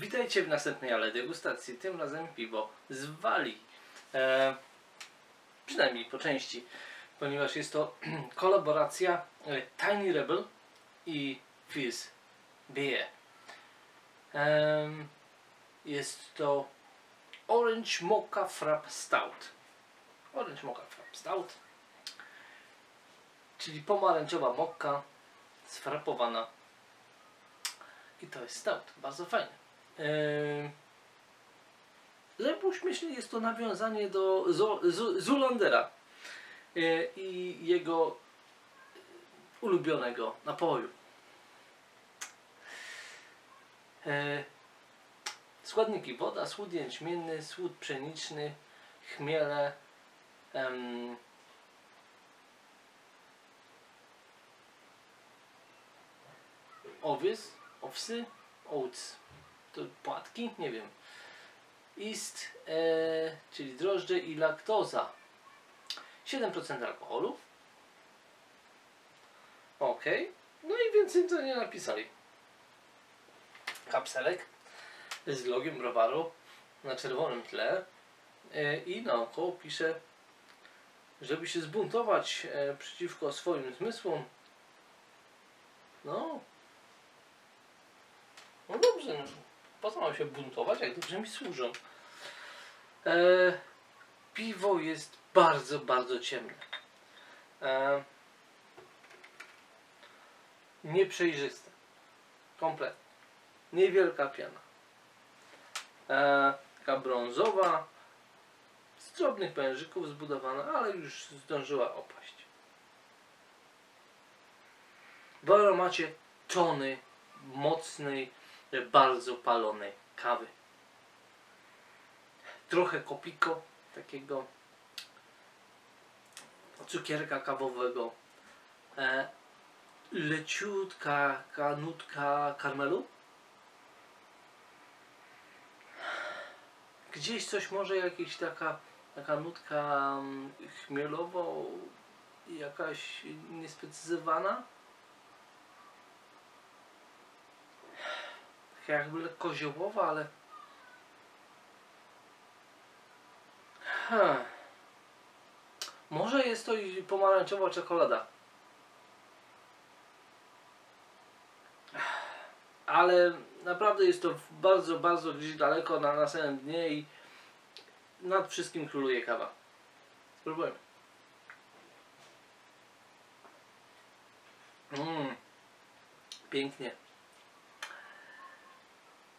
Witajcie w następnej Ale Degustacji, tym razem piwo z Walii. Przynajmniej po części, ponieważ jest to kolaboracja Tiny Rebel i Fierce Beer. Jest to Orange Mocha Frapp Stout. Orange Mocha Frapp Stout, czyli pomarańczowa mokka sfrapowana. I to jest stout, bardzo fajne. Żeby uśmiesznie, jest to nawiązanie do Zoolandera i jego ulubionego napoju. Składniki: woda, słód jęczmienny, słód pszeniczny, chmiele, oats, to płatki, nie wiem, yeast, czyli drożdże i laktoza. 7% alkoholu. Ok, no i więcej to nie napisali. Kapselek z logiem browaru na czerwonym tle i naokoło pisze, żeby się zbuntować przeciwko swoim zmysłom. No dobrze, po co mam się buntować, jak dobrze mi służą. Piwo jest bardzo, bardzo ciemne. Nieprzejrzyste. Kompletnie. Niewielka piana. Taka brązowa, z drobnych pężyków zbudowana, ale już zdążyła opaść. W aromacie tony mocnej, bardzo palonej kawy. Trochę kopiko, takiego cukierka kawowego. Leciutka nutka karmelu. Gdzieś coś może jakaś taka nutka chmielowo, jakaś niesprecyzowana. Jakby lekko ziołowa, ale może jest to i pomarańczowa czekolada, ale naprawdę jest to bardzo, bardzo gdzieś daleko na samym dnie i nad wszystkim króluje kawa. Spróbujmy. Pięknie.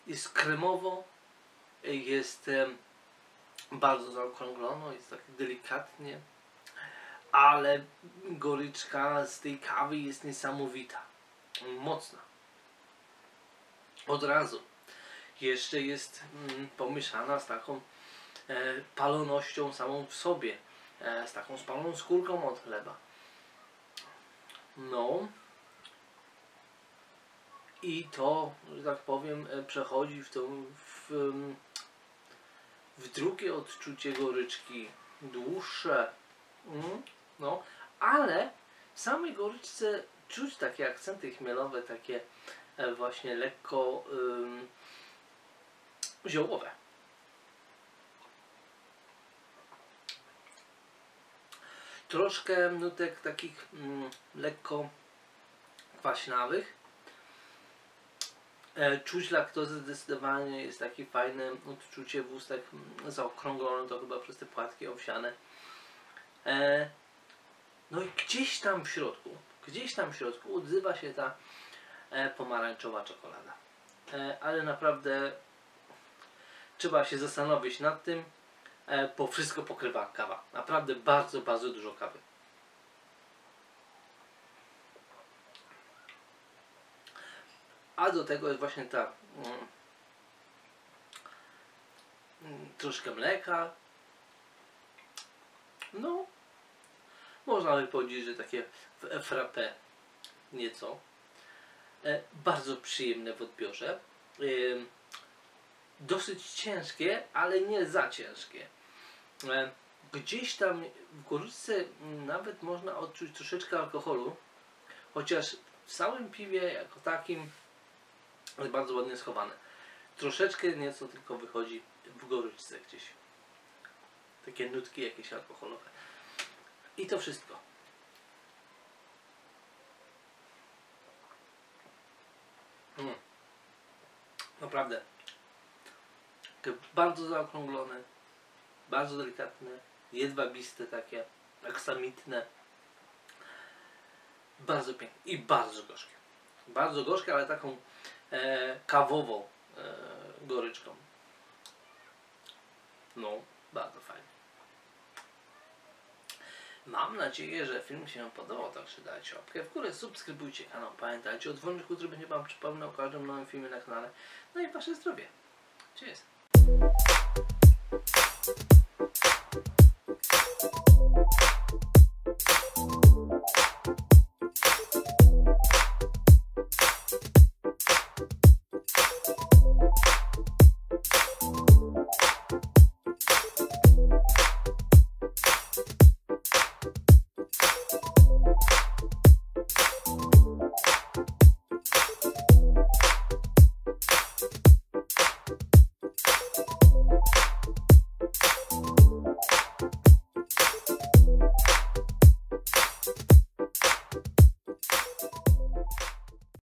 Jest kremowo, jest bardzo zaokrąglono, jest tak delikatnie, ale goryczka z tej kawy jest niesamowita, mocna. Od razu. Jeszcze jest pomieszana z taką palonością samą w sobie, z taką spaloną skórką od chleba. No. I to, że tak powiem, przechodzi w drugie odczucie goryczki, dłuższe, no, ale w samej goryczce czuć takie akcenty chmielowe, takie właśnie lekko ziołowe. Troszkę nutek takich lekko kwaśnawych. Czuć laktozę zdecydowanie, jest takie fajne odczucie w ustach, zaokrąglone to chyba przez te płatki owsiane. No i gdzieś tam w środku odzywa się ta pomarańczowa czekolada. Ale naprawdę trzeba się zastanowić nad tym, bo wszystko pokrywa kawa. Naprawdę bardzo, bardzo dużo kawy. A do tego jest właśnie ta troszkę mleka. No, można by powiedzieć, że takie frappé nieco. Bardzo przyjemne w odbiorze. Dosyć ciężkie, ale nie za ciężkie. Gdzieś tam w goryczce nawet można odczuć troszeczkę alkoholu. Chociaż w samym piwie jako takim jest bardzo ładnie schowane. Troszeczkę nieco tylko wychodzi w goryczce gdzieś. Takie nutki jakieś alkoholowe. I to wszystko. Naprawdę. Bardzo zaokrąglone. Bardzo delikatne. Jedwabiste takie. Aksamitne. Bardzo piękne. I bardzo gorzkie. Bardzo gorzkie, ale taką kawową goryczką. No, bardzo fajnie. Mam nadzieję, że film się podobał, także dajcie łapkę w górę, subskrybujcie kanał, pamiętajcie o dzwonniku, który będzie Wam przypominał o każdym nowym filmie na kanale. No i Wasze zdrowie. Cheers!